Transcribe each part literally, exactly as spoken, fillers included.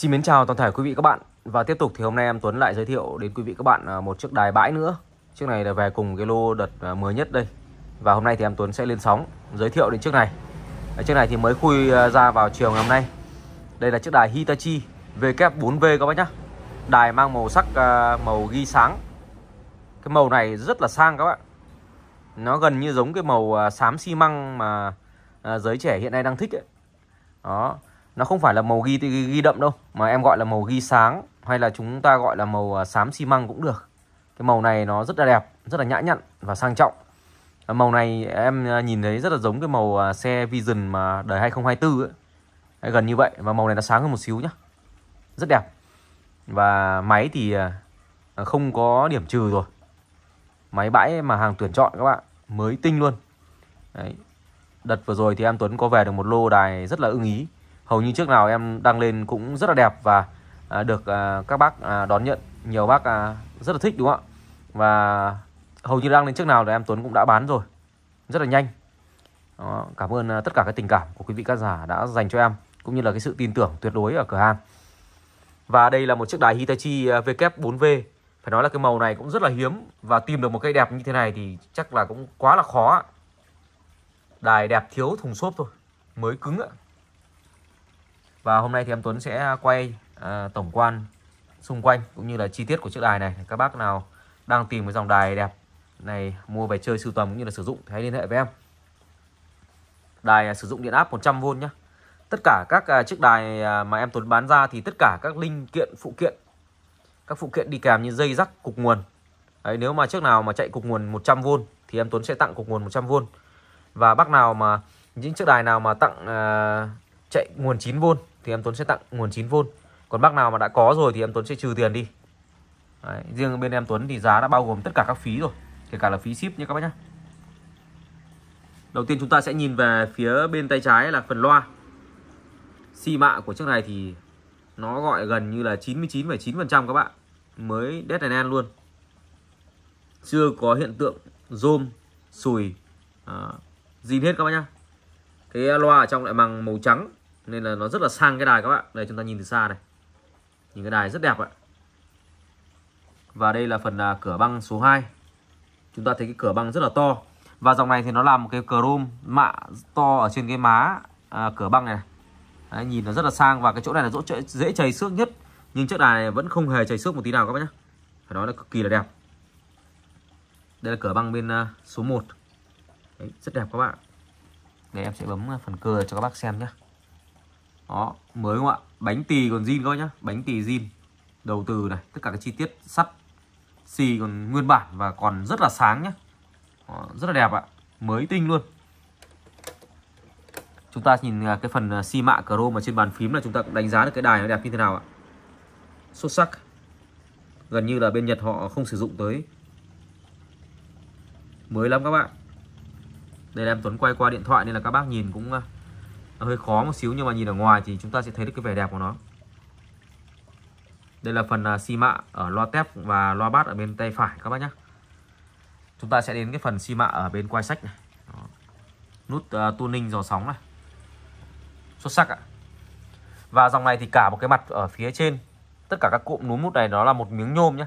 Xin mến chào toàn thể quý vị các bạn. Và tiếp tục thì hôm nay em Tuấn lại giới thiệu đến quý vị các bạn một chiếc đài bãi nữa. Chiếc này là về cùng cái lô đợt mới nhất đây. Và hôm nay thì em Tuấn sẽ lên sóng giới thiệu đến chiếc này. Chiếc này thì mới khui ra vào chiều ngày hôm nay. Đây là chiếc đài Hitachi W bốn V các bác nhá. Đài mang màu sắc màu ghi sáng. Cái màu này rất là sang các bạn. Nó gần như giống cái màu xám xi măng mà giới trẻ hiện nay đang thích ấy. Đó. Nó không phải là màu ghi, ghi ghi đậm đâu, mà em gọi là màu ghi sáng, hay là chúng ta gọi là màu xám xi măng cũng được. Cái màu này nó rất là đẹp, rất là nhã nhặn và sang trọng. Màu này em nhìn thấy rất là giống cái màu xe Vision mà đời hai không hai tư ấy. Gần như vậy, và màu này nó sáng hơn một xíu nhá. Rất đẹp. Và máy thì không có điểm trừ rồi. Máy bãi mà hàng tuyển chọn các bạn, mới tinh luôn. Đấy. Đợt vừa rồi thì em Tuấn có về được một lô đài rất là ưng ý. Hầu như trước nào em đăng lên cũng rất là đẹp và được các bác đón nhận. Nhiều bác rất là thích đúng không ạ? Và hầu như đăng lên trước nào là em Tuấn cũng đã bán rồi. Rất là nhanh. Đó, cảm ơn tất cả các tình cảm của quý vị khán giả đã dành cho em, cũng như là cái sự tin tưởng tuyệt đối ở cửa hàng. Và đây là một chiếc đài Hitachi W bốn V. Phải nói là cái màu này cũng rất là hiếm. Và tìm được một cây đẹp như thế này thì chắc là cũng quá là khó. Đài đẹp thiếu thùng xốp thôi. Mới cứng ạ. Và hôm nay thì em Tuấn sẽ quay à, tổng quan xung quanh cũng như là chi tiết của chiếc đài này. Các bác nào đang tìm cái dòng đài đẹp này mua về chơi sưu tầm cũng như là sử dụng thì hãy liên hệ với em. Đài à, sử dụng điện áp một trăm vôn nhé. Tất cả các à, chiếc đài à, mà em Tuấn bán ra thì tất cả các linh kiện, phụ kiện, các phụ kiện đi kèm như dây rắc, cục nguồn. Đấy, nếu mà chiếc nào mà chạy cục nguồn một trăm vôn thì em Tuấn sẽ tặng cục nguồn một trăm vôn. Và bác nào mà những chiếc đài nào mà tặng à, chạy nguồn chín vôn thì em Tuấn sẽ tặng nguồn chín vôn. Còn bác nào mà đã có rồi thì em Tuấn sẽ trừ tiền đi. Đấy, riêng bên em Tuấn thì giá đã bao gồm tất cả các phí rồi, kể cả là phí ship nha các bác nhé. Đầu tiên chúng ta sẽ nhìn về phía bên tay trái là phần loa. Xi mạ của chiếc này thì nó gọi gần như là chín mươi chín phẩy chín phần trăm các bạn. Mới đét đèn luôn. Chưa có hiện tượng rôm, sùi, zin hết các bác nhé. Cái loa ở trong lại bằng màu trắng nên là nó rất là sang cái đài các bạn. Đây chúng ta nhìn từ xa này. Nhìn cái đài rất đẹp ạ. Và đây là phần cửa băng số hai. Chúng ta thấy cái cửa băng rất là to. Và dòng này thì nó làm một cái chrome mạ to ở trên cái má à, cửa băng này, này. Đấy, nhìn nó rất là sang. Và cái chỗ này là chỗ dễ chảy xước nhất. Nhưng chiếc đài này vẫn không hề chảy xước một tí nào các bác nhé. Phải nói là cực kỳ là đẹp. Đây là cửa băng bên số một. Đấy, rất đẹp các bạn. Đây em sẽ bấm phần cưa cho các bác xem nhé. Đó, mới không ạ? Bánh tì còn zin coi nhá, bánh tì zin. Đầu từ này, tất cả các chi tiết sắt xì còn nguyên bản và còn rất là sáng nhá. Đó, rất là đẹp ạ, mới tinh luôn. Chúng ta nhìn cái phần xi mạ chrome ở trên bàn phím là chúng ta cũng đánh giá được cái đài nó đẹp như thế nào ạ. Xuất sắc. Gần như là bên Nhật họ không sử dụng tới. Mới lắm các bạn. Đây là em Tuấn quay qua điện thoại nên là các bác nhìn cũng hơi khó một xíu, nhưng mà nhìn ở ngoài thì chúng ta sẽ thấy được cái vẻ đẹp của nó. Đây là phần xi mạ ở loa tép và loa bát ở bên tay phải các bác nhé. Chúng ta sẽ đến cái phần xi mạ ở bên quai sách này. Đó. Nút uh, tuning dò sóng này. Xuất sắc ạ. Và dòng này thì cả một cái mặt ở phía trên, tất cả các cụm núm nút này nó là một miếng nhôm nhé.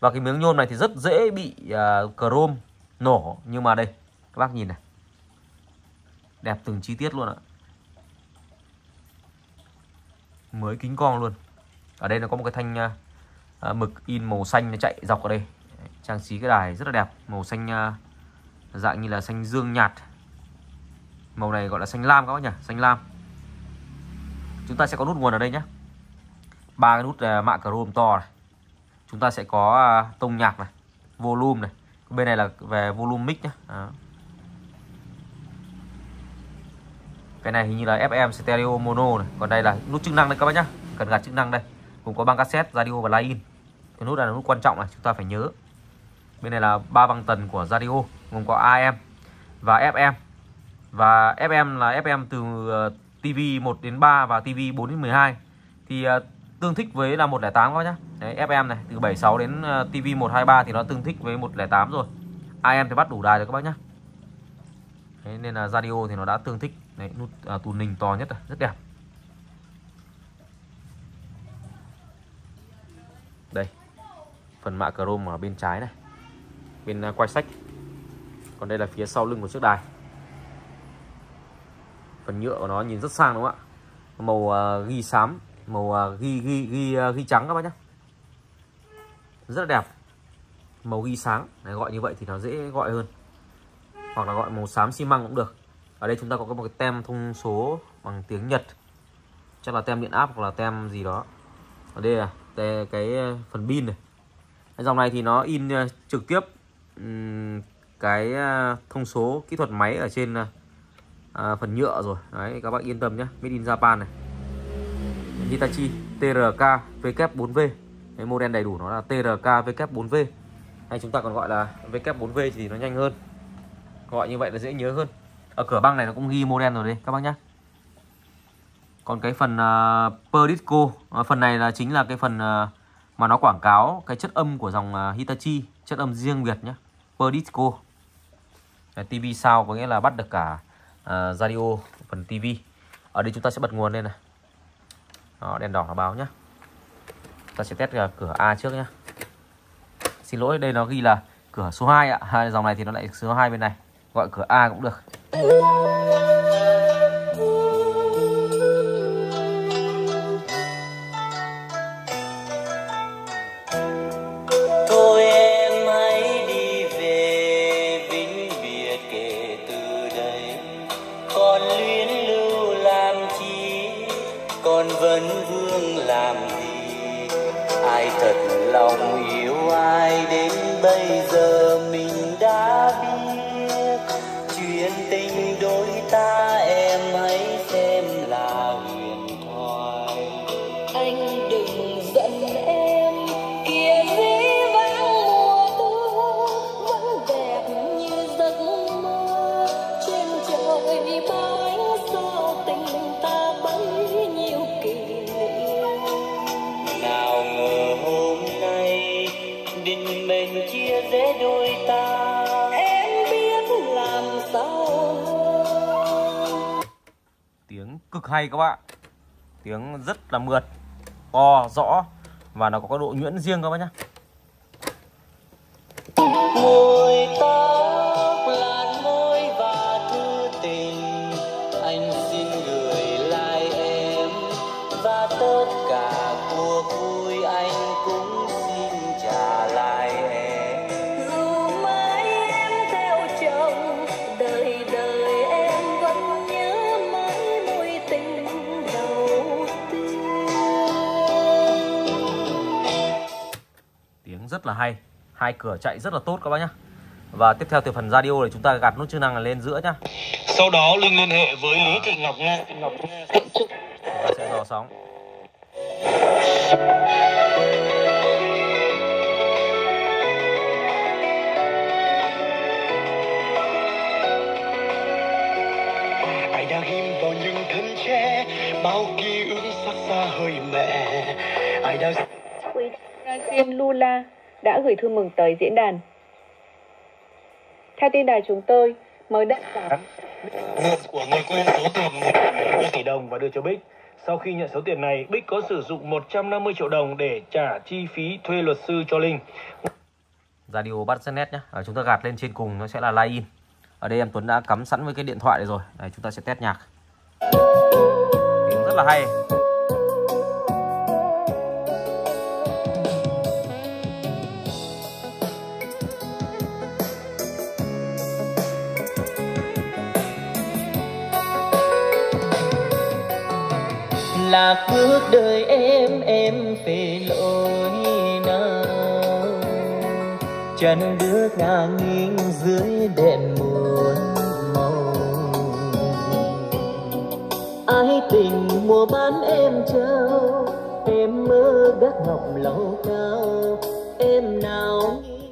Và cái miếng nhôm này thì rất dễ bị uh, chrome nổ, nhưng mà đây các bác nhìn này. Đẹp từng chi tiết luôn ạ. Mới kính con luôn. Ở đây nó có một cái thanh à, mực in màu xanh nó chạy dọc ở đây. Trang trí cái đài rất là đẹp. Màu xanh à, dạng như là xanh dương nhạt. Màu này gọi là xanh lam các bác nhỉ. Xanh lam. Chúng ta sẽ có nút nguồn ở đây nhé. Ba cái nút à, mạ chrome to này. Chúng ta sẽ có à, tông nhạc này. Volume này. Bên này là về volume mic nhé. Đó. Cái này hình như là ép em stereo mono này. Còn đây là nút chức năng đây các bác nhá. Cần gạt chức năng đây. Cũng có băng cassette, radio và line in. Cái nút này là nút quan trọng này, chúng ta phải nhớ. Bên này là ba băng tần của radio, gồm có a em và ép em. Và ép em là ép em từ ti vi một đến ba và ti vi bốn đến mười hai. Thì tương thích với là một không tám các bác nhá. Đấy, ép em này từ bảy mươi sáu đến ti vi một hai ba thì nó tương thích với một không tám rồi. a em thì bắt đủ đài rồi các bác nhá. Đấy, nên là radio thì nó đã tương thích. Đấy, nút à, tuning to nhất này, rất đẹp. phần mạ chrome ở bên trái này, bên quay sách. Còn đây là phía sau lưng của chiếc đài. Phần nhựa của nó nhìn rất sang đúng không ạ? Màu uh, ghi xám, màu uh, ghi ghi ghi uh, ghi trắng các bác nhé. Rất đẹp. Màu ghi sáng, này, gọi như vậy thì nó dễ gọi hơn. Hoặc là gọi màu xám xi măng cũng được. Ở đây chúng ta có một cái tem thông số bằng tiếng Nhật. Chắc là tem điện áp hoặc là tem gì đó. Ở đây là cái phần pin này. Cái dòng này thì nó in trực tiếp cái thông số kỹ thuật máy ở trên phần nhựa rồi. Đấy, các bạn yên tâm nhé. Made in Japan này. Hitachi T R K W bốn V. Cái model đầy đủ nó là T R K W bốn V. Hay chúng ta còn gọi là W bốn V thì nó nhanh hơn. Gọi như vậy là dễ nhớ hơn. Ở cửa băng này nó cũng ghi model rồi đấy các bác nhé. Còn cái phần uh, Perisco, uh, phần này là chính là cái phần uh, mà nó quảng cáo cái chất âm của dòng uh, Hitachi, chất âm riêng biệt nhé. Perisco ti vi sound có nghĩa là bắt được cả uh, radio phần ti vi. Ở đây chúng ta sẽ bật nguồn lên này. Đó, đèn đỏ nó báo nhé. Ta sẽ test uh, cửa A trước nhé. Xin lỗi, đây nó ghi là cửa số hai ạ. À, dòng này thì nó lại số hai bên này. Gọi cửa A cũng được. Thôi em hãy đi về vĩnh biệt, kể từ đây còn luyến lưu làm chi, còn vấn vương làm gì, ai thật lòng yêu ai đến bây giờ mình đã biết. Chuyện tình đôi ta em hãy xem là huyền thoại. Anh đừng giận em, kia dĩ vãng mùa thu vẫn đẹp như giấc mơ. Trên trời vì bao ánh sao tình ta bấy nhiêu kỷ niệm. Nào ngờ hôm nay định mệnh chia rẽ đôi ta. Tiếng cực hay các bạn. Tiếng rất là mượt, to, rõ. Và nó có độ nhuyễn riêng các bạn nhé. Môi tóc là môi và thư tình. Anh xin gửi lại em. Và tất cả cuộc vui anh cũng xin trả lại em. Dù mãi em theo chồng, đời đời em vẫn nhớ. Tiếng rất là hay, hai cửa chạy rất là tốt các bác nhá. Và tiếp theo từ phần radio để chúng ta gạt nút chức năng là lên giữa nhá. Sau đó Linh liên hệ với Lý Thị Ngọc Nga. Chúng ta sẽ dò sóng. Ai đang im vào những thân tre, bao ký ức sắc xa hơi mẹ. Ai đang Xin Lula đã gửi thư mừng tới diễn đàn. Theo tin đài chúng tôi, mới đã trả của người quên số tiền một tỷ đồng và đưa cho Bích. Sau khi nhận số tiền này, Bích có sử dụng một trăm năm mươi triệu đồng để trả chi phí thuê luật sư cho Linh. Radio Barcelona nhé. À, chúng ta gạt lên trên cùng nó sẽ là line in. Ở đây em Tuấn đã cắm sẵn với cái điện thoại này rồi. Đây, chúng ta sẽ test nhạc. Tiếng rất là hay. Là phước đời em, em phải lỗi nào. Chân bước ngang nghiêng dưới đèn muôn màu. Ai tình mùa bán em trao, em mơ gác ngọc lâu cao, em nào nghĩ...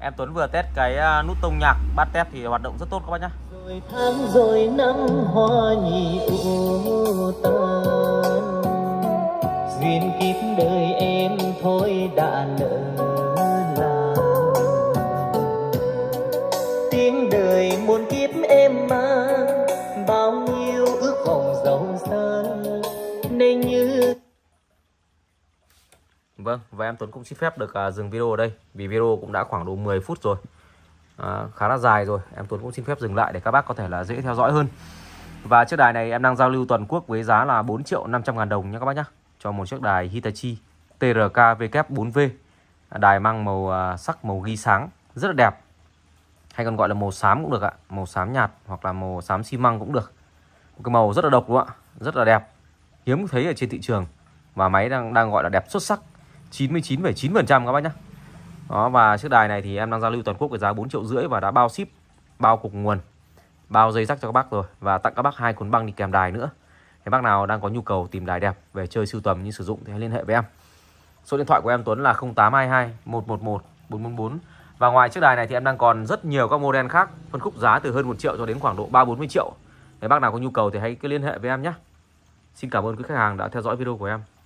Em Tuấn vừa test cái nút tông nhạc, bát test thì hoạt động rất tốt các bác nhá. Rồi tháng rồi năm hoa nhị u tan, duyên kiếp đời em thôi đã lỡ làng. Tiếng đời muôn kiếp em mang bao nhiêu ước vọng giàu sang nên như. Vâng, và em Tuấn cũng xin phép được uh, dừng video ở đây, vì video cũng đã khoảng độ mười phút rồi, uh, khá là dài rồi. Em Tuấn cũng xin phép dừng lại để các bác có thể là dễ theo dõi hơn. Và chiếc đài này em đang giao lưu toàn quốc với giá là bốn triệu năm trăm ngàn đồng nhé các bác nhé, cho một chiếc đài Hitachi T R K W bốn V. Đài mang màu uh, sắc màu ghi sáng rất là đẹp, hay còn gọi là màu xám cũng được ạ, màu xám nhạt hoặc là màu xám xi măng cũng được. Một cái màu rất là độc luôn ạ, rất là đẹp, hiếm thấy ở trên thị trường. Và máy đang đang gọi là đẹp xuất sắc, chín mươi chín phẩy chín phần trăm các bác nhé. Đó, và chiếc đài này thì em đang giao lưu toàn quốc với giá bốn triệu rưỡi và đã bao ship, bao cục nguồn, bao dây rắc cho các bác rồi, và tặng các bác hai cuốn băng đi kèm đài nữa. Thì bác nào đang có nhu cầu tìm đài đẹp về chơi sưu tầm như sử dụng thì hãy liên hệ với em. Số điện thoại của em Tuấn là không tám hai hai một một một bốn bốn bốn. Và ngoài chiếc đài này thì em đang còn rất nhiều các model khác, phân khúc giá từ hơn một triệu cho đến khoảng độ ba bốn mươi triệu. Nếu bác nào có nhu cầu thì hãy cứ liên hệ với em nhé. Xin cảm ơn quý khách hàng đã theo dõi video của em.